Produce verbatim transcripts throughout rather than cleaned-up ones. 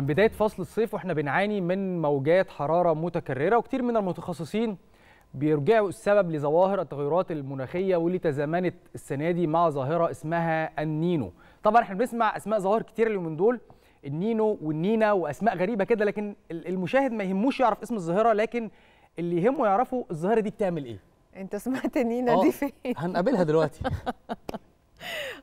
من بداية فصل الصيف واحنا بنعاني من موجات حرارة متكررة، وكتير من المتخصصين بيرجعوا السبب لظواهر التغيرات المناخية واللي تزامنت السنة دي مع ظاهرة اسمها النينو. طبعا احنا بنسمع اسماء ظواهر كتير اليومين دول، النينو والنينا واسماء غريبة كده، لكن المشاهد ما يهموش يعرف اسم الظاهرة، لكن اللي يهمه يعرفوا الظاهرة دي بتعمل ايه. انت سمعت النينا دي فين؟ هنقابلها دلوقتي.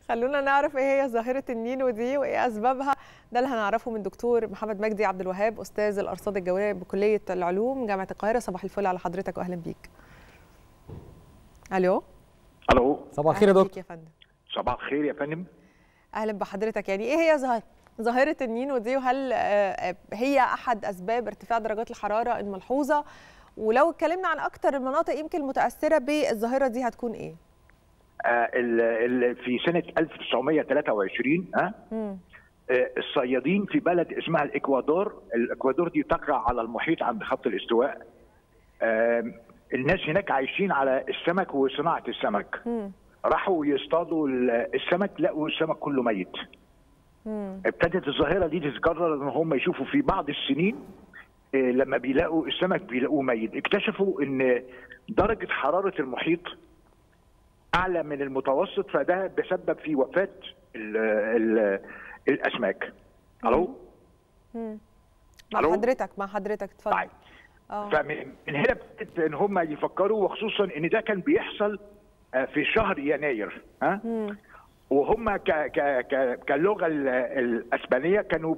خلونا نعرف ايه هي ظاهرة النينو دي وايه اسبابها، ده اللي هنعرفه من دكتور محمد مجدي عبد الوهاب، استاذ الارصاد الجوية بكلية العلوم جامعة القاهرة. صباح الفل على حضرتك واهلا بيك. الو. الو. صباح الخير يا دكتور. صباح الخير يا فندم. اهلا بحضرتك. يعني ايه هي ظاهرة ظاهرة النينو دي، وهل هي احد اسباب ارتفاع درجات الحرارة الملحوظة؟ ولو اتكلمنا عن اكتر المناطق يمكن المتأثرة بالظاهرة دي هتكون ايه؟ في سنة ألف وتسعمئة وثلاثة وعشرين الصيادين في بلد اسمها الاكوادور، الاكوادور دي تقع على المحيط عند خط الاستواء. الناس هناك عايشين على السمك وصناعة السمك. راحوا يصطادوا السمك لقوا السمك كله ميت. ابتدت الظاهرة دي تتكرر، ان هم يشوفوا في بعض السنين لما بيلاقوا السمك بيلاقوه ميت. اكتشفوا ان درجة حرارة المحيط أعلى من المتوسط، فده بسبب في وفاة ال ال الأسماك. ألو؟ مع حضرتك مع حضرتك اتفضل. طيب. فمن هنا بدأت إن هم يفكروا، وخصوصا إن ده كان بيحصل في شهر يناير. ها؟ وهم ك ك ك كاللغة الأسبانية كانوا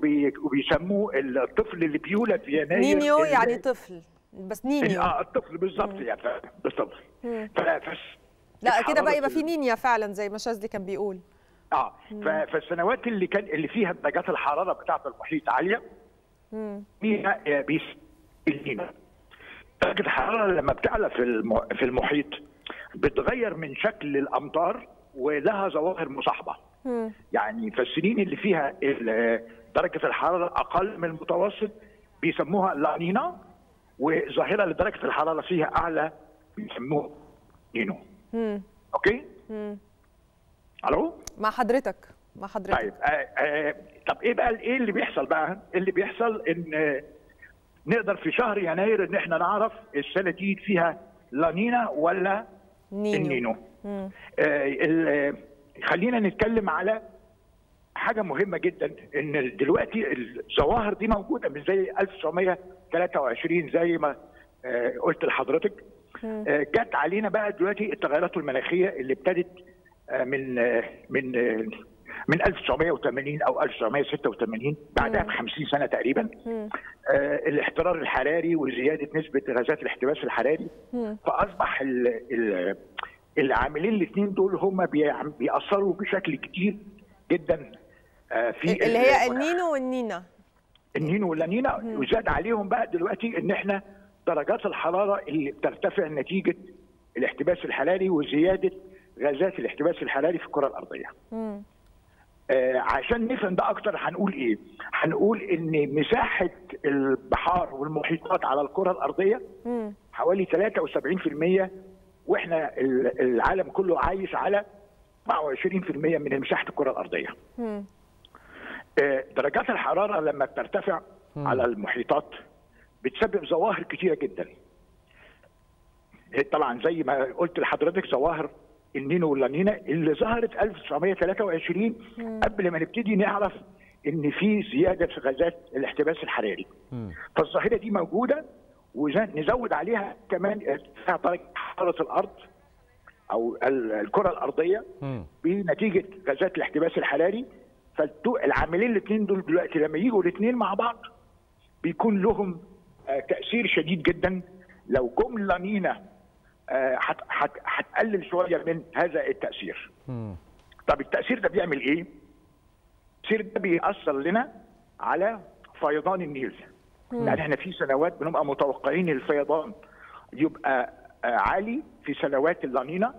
بيسموه الطفل اللي بيولد في يناير نينيو، يعني طفل، بس نينيو اه الطفل بالظبط يعني بالطفل. لا كده بقى يبقى في نينيا فعلا زي ما شاذلي كان بيقول. اه فالسنوات اللي كان اللي فيها درجات الحراره بتاعه المحيط عاليه فيها بيس النينا. درجه الحراره لما بتعلى في في المحيط بتغير من شكل الامطار ولها ظواهر مصاحبه. مم. يعني فالسنين اللي فيها درجه الحراره اقل من المتوسط بيسموها لا نينا، وظاهره لدرجه الحراره فيها اعلى بيسموها نينو. امم اوكي. امم الو مع حضرتك مع حضرتك. طيب آه آه طب ايه بقى ايه اللي بيحصل بقى؟ اللي بيحصل ان آه نقدر في شهر يناير ان احنا نعرف السنه دي فيها لانينا ولا نينو. النينو. آه آه خلينا نتكلم على حاجه مهمه جدا، ان دلوقتي الظواهر دي موجوده مش زي ألف وتسعمئة وثلاثة وعشرين زي ما آه قلت لحضرتك. جت علينا بقى دلوقتي التغيرات المناخيه اللي ابتدت من من من ألف وتسعمئة وثمانين او ألف وتسعمئة وستة وثمانين، بعدها ب خمسين سنه تقريبا. الاحترار الحراري وزياده نسبه غازات الاحتباس الحراري، فاصبح العاملين الاثنين دول هم بيأثروا بشكل كتير جدا في اللي هي النينو والنينا النينو والنينا وزاد عليهم بقى دلوقتي ان احنا درجات الحرارة اللي بترتفع نتيجة الاحتباس الحراري وزيادة غازات الاحتباس الحراري في الكرة الأرضية. آه عشان نفهم ده أكتر هنقول إيه؟ هنقول إن مساحة البحار والمحيطات على الكرة الأرضية مم. حوالي ثلاثة وسبعين بالمئة، وإحنا العالم كله عايش على أربعة وعشرين بالمئة من مساحة الكرة الأرضية. آه درجات الحرارة لما بترتفع مم. على المحيطات بتسبب ظواهر كتيرة جدا. طبعا زي ما قلت لحضرتك ظواهر النينو واللانينا اللي ظهرت ألف وتسعمئة وثلاثة وعشرين مم. قبل ما نبتدي نعرف ان في زياده في غازات الاحتباس الحراري. مم. فالظاهره دي موجوده، ونزود عليها كمان ارتفاع درجه حراره الارض او الكره الارضيه مم. بنتيجه غازات الاحتباس الحراري. فالعاملين الاثنين دول دلوقتي لما يجوا الاثنين مع بعض بيكون لهم تأثير شديد جدا. لو جملة نينا هتقلل شوية من هذا التأثير. مم. طب التأثير ده بيعمل إيه؟ التأثير ده بيأثر لنا على فيضان النيل. مم. يعني إحنا في سنوات بنبقى متوقعين الفيضان يبقى عالي في سنوات اللانينا،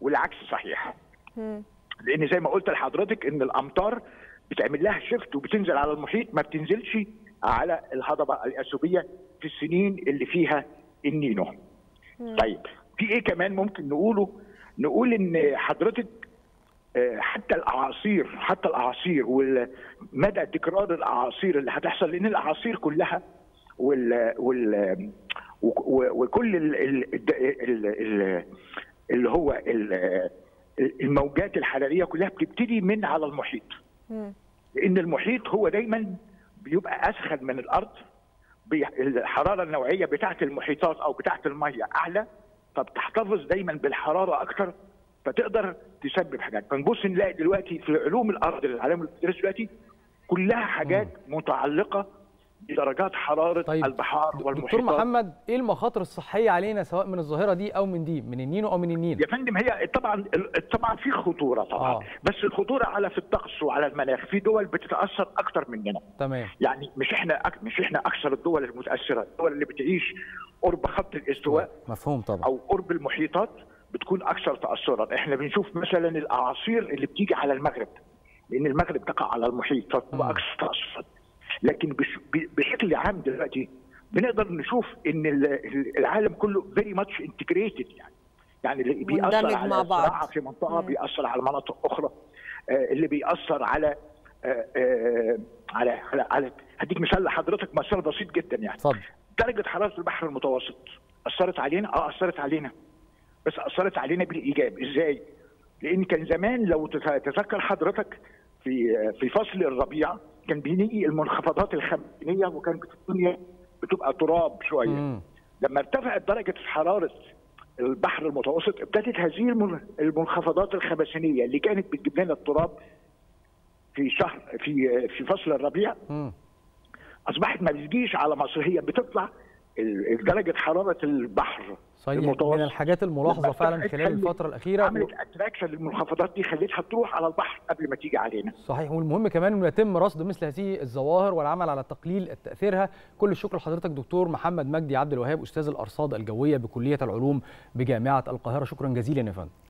والعكس صحيح. مم. لأن زي ما قلت لحضرتك إن الأمطار بتعمل لها شيفت وبتنزل على المحيط، ما بتنزلش على الهضبة الأسيوبية في السنين اللي فيها النينو. مم. طيب في ايه كمان ممكن نقوله؟ نقول ان حضرتك حتى الاعاصير حتى الاعاصير ومدى تكرار الاعاصير اللي هتحصل، لان الاعاصير كلها وال وال وكل اللي هو الموجات الحراريه كلها بتبتدي من على المحيط، لان المحيط هو دايما بيبقى اسخن من الارض، الحراره النوعيه بتاعه المحيطات او بتاعه الميه اعلى، فبتحتفظ دايما بالحراره اكتر، فتقدر تسبب حاجات. بنبص نلاقي دلوقتي في علوم الارض اللي العالم بتدرس دلوقتي كلها حاجات متعلقه بدرجات حراره طيب. البحار والمحيطات. دكتور محمد، ايه المخاطر الصحيه علينا سواء من الظاهره دي او من دي، من النينو او من النينا؟ يا فندم هي طبعا طبعا في خطوره طبعا، آه. بس الخطوره على في الطقس وعلى المناخ، في دول بتتاثر اكتر مننا. تمام. يعني مش احنا أك... مش احنا اكثر الدول المتاثره، الدول اللي بتعيش قرب خط الاستواء مفهوم طبعا او قرب المحيطات بتكون اكثر تاثرا. احنا بنشوف مثلا الاعاصير اللي بتيجي على المغرب، لان المغرب تقع على المحيط فبتبقى اكثر تاثرا. لكن بشكل عام دلوقتي بنقدر نشوف ان العالم كله فيري ماتش انتجريتد، يعني يعني اللي بيأثر على الزراعه في منطقه مم. بيأثر على مناطق اخرى، اللي بيأثر على على على, على هديك مثال لحضرتك، مثال بسيط جدا يعني. صح. درجه حراره البحر المتوسط اثرت علينا، اه اثرت علينا بس اثرت علينا بالايجاب. ازاي؟ لان كان زمان لو تتذكر حضرتك في في فصل الربيع كان بيجي المنخفضات الخمسينيه وكان الدنيا بتبقى تراب شويه. مم. لما ارتفعت درجه حراره البحر المتوسط ابتدت هذه المنخفضات الخمسينيه اللي كانت بتجيب لنا التراب في شهر في في فصل الربيع مم. اصبحت ما بتجيش على مصر، هي بتطلع درجه حراره البحر المتوسط. من الحاجات الملاحظه فعلا خلال الفتره الاخيره عملت و... اتراكشن للمنخفضات دي، خلتها تروح على البحر قبل ما تيجي علينا. صحيح. والمهم كمان انه يتم رصد مثل هذه الظواهر والعمل على تقليل تاثيرها. كل الشكر لحضرتك دكتور محمد مجدي عبد الوهاب، استاذ الارصاد الجويه بكليه العلوم بجامعه القاهره. شكرا جزيلا يا فندم.